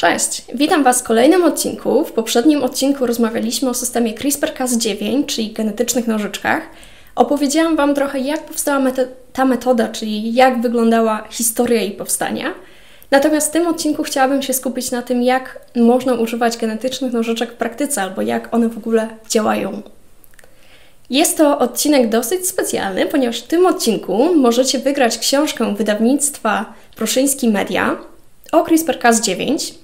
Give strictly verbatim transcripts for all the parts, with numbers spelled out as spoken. Cześć! Witam Was w kolejnym odcinku. W poprzednim odcinku rozmawialiśmy o systemie CRISPR Cas dziewięć, czyli genetycznych nożyczkach. Opowiedziałam Wam trochę, jak powstała meto- ta metoda, czyli jak wyglądała historia jej powstania. Natomiast w tym odcinku chciałabym się skupić na tym, jak można używać genetycznych nożyczek w praktyce, albo jak one w ogóle działają. Jest to odcinek dosyć specjalny, ponieważ w tym odcinku możecie wygrać książkę wydawnictwa Prószyński Media o CRISPR Cas dziewięć.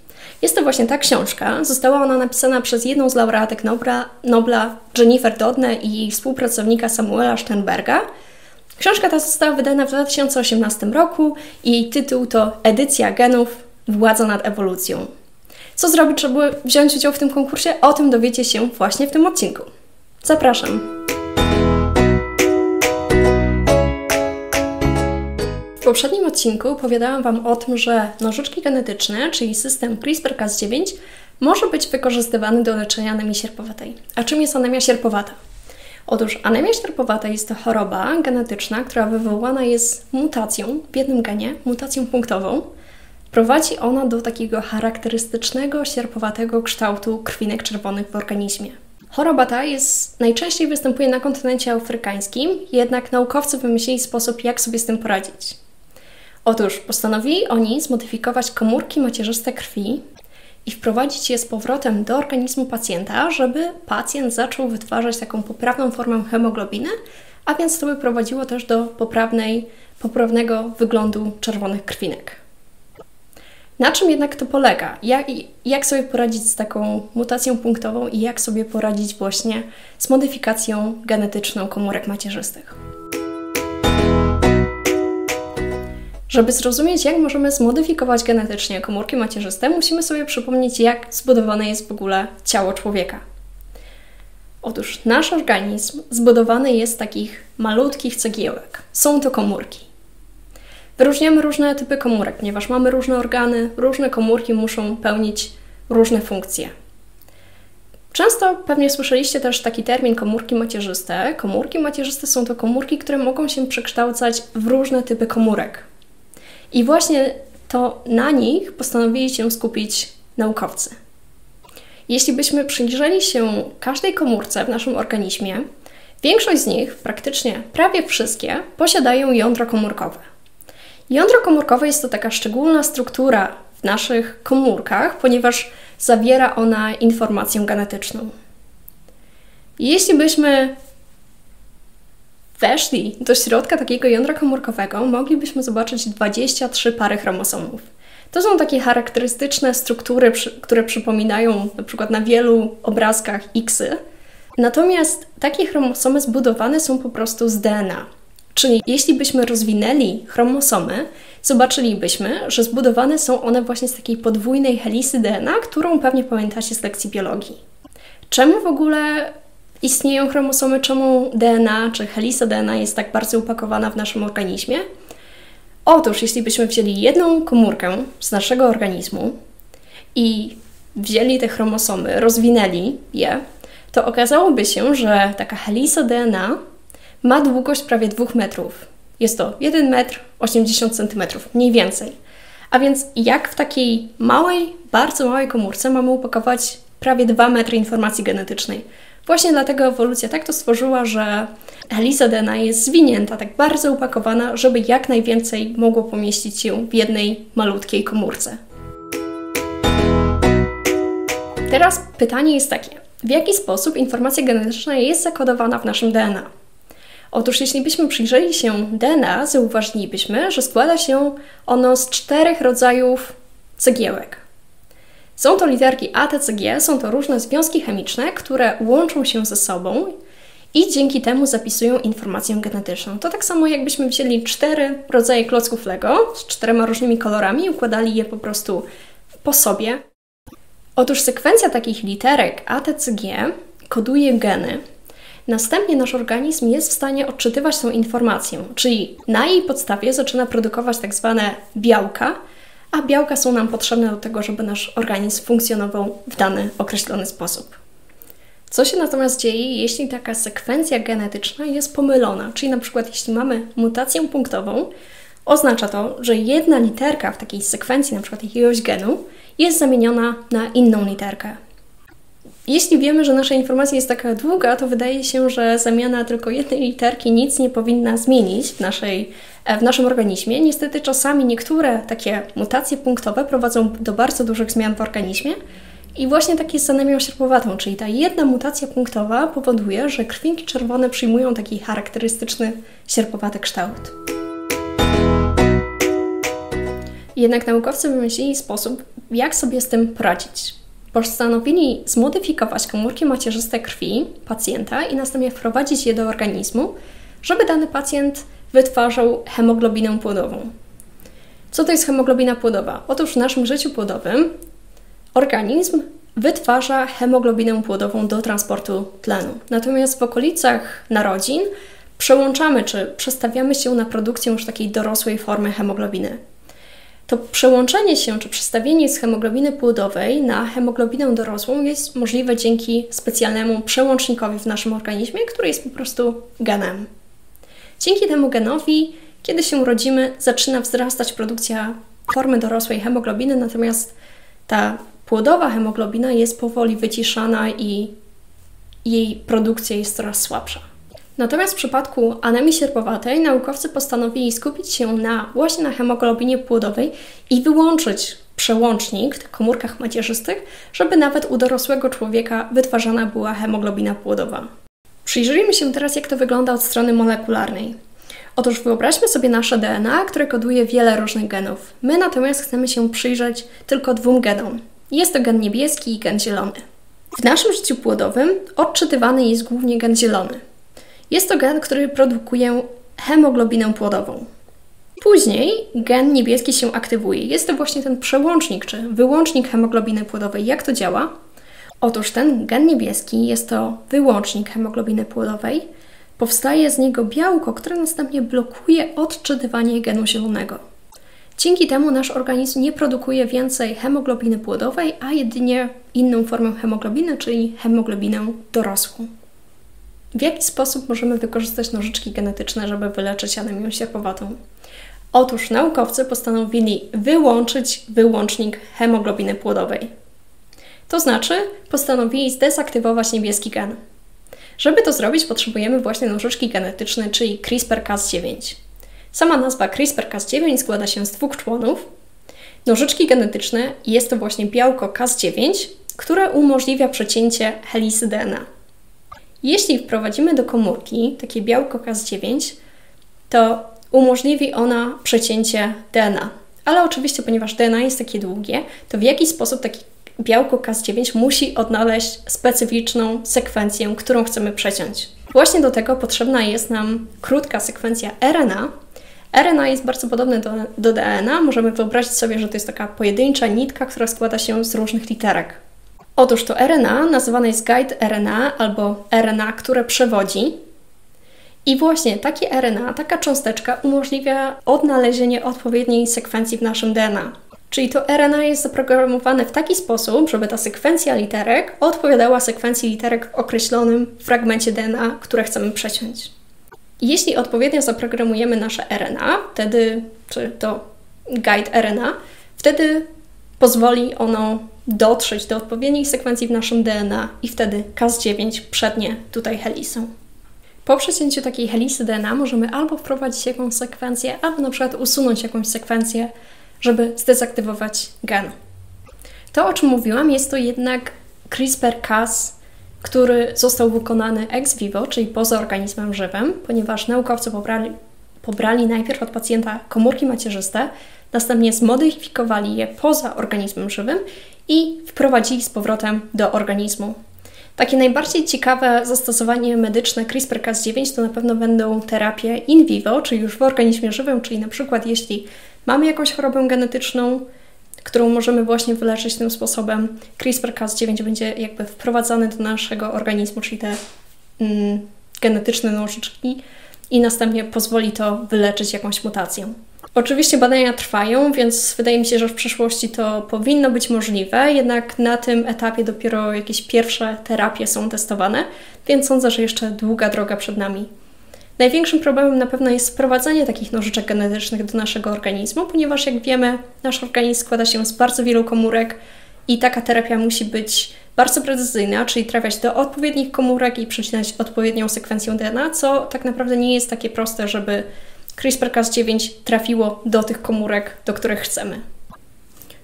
Jest to właśnie ta książka. Została ona napisana przez jedną z laureatek Nobla, Nobla Jennifer Doudnę i jej współpracownika Samuela Sternberga. Książka ta została wydana w dwa tysiące osiemnastym roku i jej tytuł to Edycja genów – władza nad ewolucją. Co zrobić, żeby wziąć udział w tym konkursie? O tym dowiecie się właśnie w tym odcinku. Zapraszam! W poprzednim odcinku opowiadałam Wam o tym, że nożyczki genetyczne, czyli system CRISPR Cas dziewięć, może być wykorzystywany do leczenia anemii sierpowatej. A czym jest anemia sierpowata? Otóż anemia sierpowata jest to choroba genetyczna, która wywołana jest mutacją w jednym genie, mutacją punktową. Prowadzi ona do takiego charakterystycznego sierpowatego kształtu krwinek czerwonych w organizmie. Choroba ta jest, najczęściej występuje na kontynencie afrykańskim, jednak naukowcy wymyślili sposób, jak sobie z tym poradzić. Otóż postanowili oni zmodyfikować komórki macierzyste krwi i wprowadzić je z powrotem do organizmu pacjenta, żeby pacjent zaczął wytwarzać taką poprawną formę hemoglobiny, a więc to by prowadziło też do poprawnej, poprawnego wyglądu czerwonych krwinek. Na czym jednak to polega? Jak, jak sobie poradzić z taką mutacją punktową i jak sobie poradzić właśnie z modyfikacją genetyczną komórek macierzystych? Żeby zrozumieć, jak możemy zmodyfikować genetycznie komórki macierzyste, musimy sobie przypomnieć, jak zbudowane jest w ogóle ciało człowieka. Otóż nasz organizm zbudowany jest z takich malutkich cegiełek. Są to komórki. Wyróżniamy różne typy komórek, ponieważ mamy różne organy, różne komórki muszą pełnić różne funkcje. Często pewnie słyszeliście też taki termin komórki macierzyste. Komórki macierzyste są to komórki, które mogą się przekształcać w różne typy komórek. I właśnie to na nich postanowili się skupić naukowcy. Jeśli byśmy przyjrzeli się każdej komórce w naszym organizmie, większość z nich, praktycznie prawie wszystkie, posiadają jądro komórkowe. Jądro komórkowe jest to taka szczególna struktura w naszych komórkach, ponieważ zawiera ona informację genetyczną. Jeśli byśmy weszli do środka takiego jądra komórkowego, moglibyśmy zobaczyć dwadzieścia trzy pary chromosomów. To są takie charakterystyczne struktury, które przypominają na przykład na wielu obrazkach X-y. Natomiast takie chromosomy zbudowane są po prostu z D N A. Czyli jeśli byśmy rozwinęli chromosomy, zobaczylibyśmy, że zbudowane są one właśnie z takiej podwójnej helisy D N A, którą pewnie pamiętacie z lekcji biologii. Czemu w ogóle istnieją chromosomy, czemu D N A czy helisa D N A jest tak bardzo upakowana w naszym organizmie? Otóż, jeśli byśmy wzięli jedną komórkę z naszego organizmu i wzięli te chromosomy, rozwinęli je, to okazałoby się, że taka helisa D N A ma długość prawie dwóch metrów. Jest to jeden metr osiemdziesiąt centymetrów, mniej więcej. A więc jak w takiej małej, bardzo małej komórce mamy upakować prawie dwa metry informacji genetycznej? Właśnie dlatego ewolucja tak to stworzyła, że helisa D N A jest zwinięta, tak bardzo upakowana, żeby jak najwięcej mogło pomieścić się w jednej malutkiej komórce. Teraz pytanie jest takie. W jaki sposób informacja genetyczna jest zakodowana w naszym D N A? Otóż jeśli byśmy przyjrzeli się D N A, zauważylibyśmy, że składa się ono z czterech rodzajów cegiełek. Są to literki A, T, C, G, są to różne związki chemiczne, które łączą się ze sobą i dzięki temu zapisują informację genetyczną. To tak samo jakbyśmy wzięli cztery rodzaje klocków Lego z czterema różnymi kolorami i układali je po prostu po sobie. Otóż sekwencja takich literek A, T, C, G koduje geny. Następnie nasz organizm jest w stanie odczytywać tą informację, czyli na jej podstawie zaczyna produkować tak zwane białka, a białka są nam potrzebne do tego, żeby nasz organizm funkcjonował w dany określony sposób. Co się natomiast dzieje, jeśli taka sekwencja genetyczna jest pomylona? Czyli na przykład jeśli mamy mutację punktową, oznacza to, że jedna literka w takiej sekwencji na przykład jakiegoś genu jest zamieniona na inną literkę. Jeśli wiemy, że nasza informacja jest taka długa, to wydaje się, że zamiana tylko jednej literki nic nie powinna zmienić w, naszej, w naszym organizmie. Niestety czasami niektóre takie mutacje punktowe prowadzą do bardzo dużych zmian w organizmie i właśnie tak jest z anemią sierpowatą, czyli ta jedna mutacja punktowa powoduje, że krwinki czerwone przyjmują taki charakterystyczny sierpowaty kształt. Jednak naukowcy wymyślili sposób, jak sobie z tym poradzić. Postanowili zmodyfikować komórki macierzyste krwi pacjenta i następnie wprowadzić je do organizmu, żeby dany pacjent wytwarzał hemoglobinę płodową. Co to jest hemoglobina płodowa? Otóż w naszym życiu płodowym organizm wytwarza hemoglobinę płodową do transportu tlenu. Natomiast w okolicach narodzin przełączamy czy przestawiamy się na produkcję już takiej dorosłej formy hemoglobiny. To przełączenie się czy przestawienie z hemoglobiny płodowej na hemoglobinę dorosłą jest możliwe dzięki specjalnemu przełącznikowi w naszym organizmie, który jest po prostu genem. Dzięki temu genowi, kiedy się urodzimy, zaczyna wzrastać produkcja formy dorosłej hemoglobiny, natomiast ta płodowa hemoglobina jest powoli wyciszana i jej produkcja jest coraz słabsza. Natomiast w przypadku anemii sierpowatej naukowcy postanowili skupić się na, właśnie na hemoglobinie płodowej i wyłączyć przełącznik w tych komórkach macierzystych, żeby nawet u dorosłego człowieka wytwarzana była hemoglobina płodowa. Przyjrzyjmy się teraz, jak to wygląda od strony molekularnej. Otóż wyobraźmy sobie nasze D N A, które koduje wiele różnych genów. My natomiast chcemy się przyjrzeć tylko dwóm genom. Jest to gen niebieski i gen zielony. W naszym życiu płodowym odczytywany jest głównie gen zielony. Jest to gen, który produkuje hemoglobinę płodową. Później gen niebieski się aktywuje. Jest to właśnie ten przełącznik, czy wyłącznik hemoglobiny płodowej. Jak to działa? Otóż ten gen niebieski jest to wyłącznik hemoglobiny płodowej. Powstaje z niego białko, które następnie blokuje odczytywanie genu zielonego. Dzięki temu nasz organizm nie produkuje więcej hemoglobiny płodowej, a jedynie inną formę hemoglobiny, czyli hemoglobinę dorosłą. W jaki sposób możemy wykorzystać nożyczki genetyczne, żeby wyleczyć anemię sierpowatą? Otóż naukowcy postanowili wyłączyć wyłącznik hemoglobiny płodowej. To znaczy postanowili zdezaktywować niebieski gen. Żeby to zrobić, potrzebujemy właśnie nożyczki genetycznej, czyli CRISPR Cas dziewięć. Sama nazwa CRISPR Cas dziewięć składa się z dwóch członów. Nożyczki genetyczne jest to właśnie białko Cas dziewięć, które umożliwia przecięcie helisy D N A. Jeśli wprowadzimy do komórki takie białko Cas dziewięć, to umożliwi ona przecięcie D N A. Ale oczywiście, ponieważ D N A jest takie długie, to w jakiś sposób takie białko Cas dziewięć musi odnaleźć specyficzną sekwencję, którą chcemy przeciąć. Właśnie do tego potrzebna jest nam krótka sekwencja R N A. R N A jest bardzo podobne do, do D N A. Możemy wyobrazić sobie, że to jest taka pojedyncza nitka, która składa się z różnych literek. Otóż to R N A nazywane jest guide R N A albo R N A, które przewodzi. I właśnie takie R N A, taka cząsteczka umożliwia odnalezienie odpowiedniej sekwencji w naszym D N A. Czyli to R N A jest zaprogramowane w taki sposób, żeby ta sekwencja literek odpowiadała sekwencji literek w określonym fragmencie D N A, które chcemy przeciąć. Jeśli odpowiednio zaprogramujemy nasze R N A, wtedy, czy to guide R N A, wtedy pozwoli ono dotrzeć do odpowiedniej sekwencji w naszym D N A i wtedy Cas dziewięć przednie tutaj helisą. Po przecięciu takiej helisy D N A możemy albo wprowadzić jakąś sekwencję, albo na przykład usunąć jakąś sekwencję, żeby zdezaktywować gen. To, o czym mówiłam, jest to jednak CRISPR Cas, który został wykonany ex vivo, czyli poza organizmem żywym, ponieważ naukowcy pobrali, pobrali najpierw od pacjenta komórki macierzyste, następnie zmodyfikowali je poza organizmem żywym i wprowadzili z powrotem do organizmu. Takie najbardziej ciekawe zastosowanie medyczne CRISPR Cas dziewięć to na pewno będą terapie in vivo, czyli już w organizmie żywym, czyli na przykład jeśli mamy jakąś chorobę genetyczną, którą możemy właśnie wyleczyć tym sposobem, CRISPR Cas dziewięć będzie jakby wprowadzany do naszego organizmu, czyli te mm, genetyczne nożyczki i następnie pozwoli to wyleczyć jakąś mutację. Oczywiście badania trwają, więc wydaje mi się, że w przyszłości to powinno być możliwe, jednak na tym etapie dopiero jakieś pierwsze terapie są testowane, więc sądzę, że jeszcze długa droga przed nami. Największym problemem na pewno jest wprowadzanie takich nożyczek genetycznych do naszego organizmu, ponieważ jak wiemy, nasz organizm składa się z bardzo wielu komórek i taka terapia musi być bardzo precyzyjna, czyli trafiać do odpowiednich komórek i przecinać odpowiednią sekwencję D N A, co tak naprawdę nie jest takie proste, żeby CRISPR Cas dziewięć trafiło do tych komórek, do których chcemy.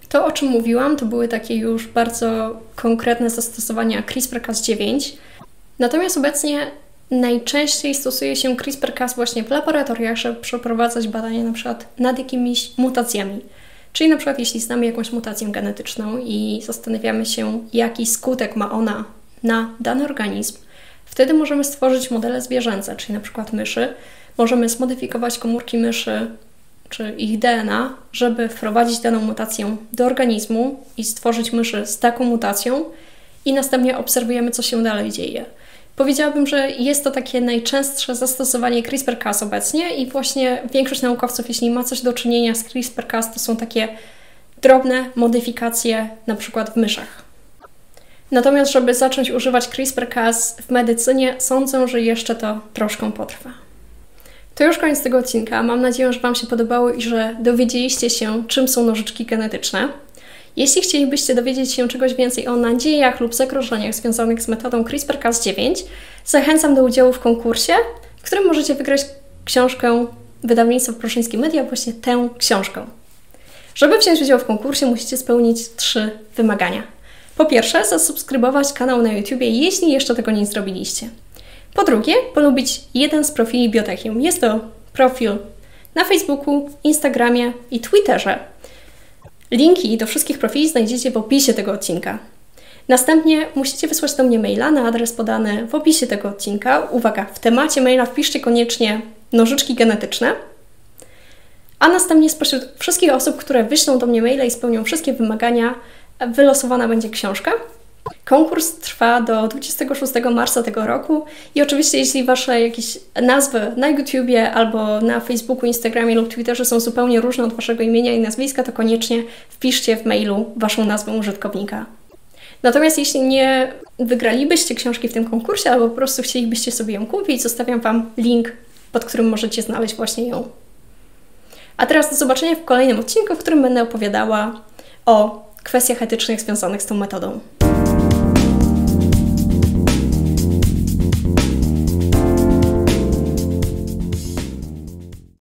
To, o czym mówiłam, to były takie już bardzo konkretne zastosowania CRISPR Cas dziewięć. Natomiast obecnie najczęściej stosuje się CRISPR Cas właśnie w laboratoriach, żeby przeprowadzać badania na przykład nad jakimiś mutacjami. Czyli na przykład jeśli znamy jakąś mutację genetyczną i zastanawiamy się, jaki skutek ma ona na dany organizm, wtedy możemy stworzyć modele zwierzęce, czyli na przykład myszy. Możemy zmodyfikować komórki myszy czy ich D N A, żeby wprowadzić daną mutację do organizmu i stworzyć myszy z taką mutacją i następnie obserwujemy, co się dalej dzieje. Powiedziałabym, że jest to takie najczęstsze zastosowanie CRISPR Cas obecnie i właśnie większość naukowców, jeśli ma coś do czynienia z CRISPR Cas, to są takie drobne modyfikacje, na przykład w myszach. Natomiast, żeby zacząć używać CRISPR Cas w medycynie, sądzę, że jeszcze to troszkę potrwa. To już koniec tego odcinka. Mam nadzieję, że Wam się podobało i że dowiedzieliście się, czym są nożyczki genetyczne. Jeśli chcielibyście dowiedzieć się czegoś więcej o nadziejach lub zagrożeniach związanych z metodą CRISPR Cas dziewięć, zachęcam do udziału w konkursie, w którym możecie wygrać książkę wydawnictwa Prószyński Media, właśnie tę książkę. Żeby wziąć udział w konkursie, musicie spełnić trzy wymagania. Po pierwsze, zasubskrybować kanał na YouTubie, jeśli jeszcze tego nie zrobiliście. Po drugie, polubić jeden z profili Biotechium. Jest to profil na Facebooku, Instagramie i Twitterze. Linki do wszystkich profili znajdziecie w opisie tego odcinka. Następnie musicie wysłać do mnie maila na adres podany w opisie tego odcinka. Uwaga, w temacie maila wpiszcie koniecznie nożyczki genetyczne. A następnie spośród wszystkich osób, które wyślą do mnie maila i spełnią wszystkie wymagania, wylosowana będzie książka. Konkurs trwa do dwudziestego szóstego marca tego roku i oczywiście jeśli Wasze jakieś nazwy na YouTubie albo na Facebooku, Instagramie lub Twitterze są zupełnie różne od Waszego imienia i nazwiska, to koniecznie wpiszcie w mailu Waszą nazwę użytkownika. Natomiast jeśli nie wygralibyście książki w tym konkursie albo po prostu chcielibyście sobie ją kupić, zostawiam Wam link, pod którym możecie znaleźć właśnie ją. A teraz do zobaczenia w kolejnym odcinku, w którym będę opowiadała o kwestiach etycznych związanych z tą metodą.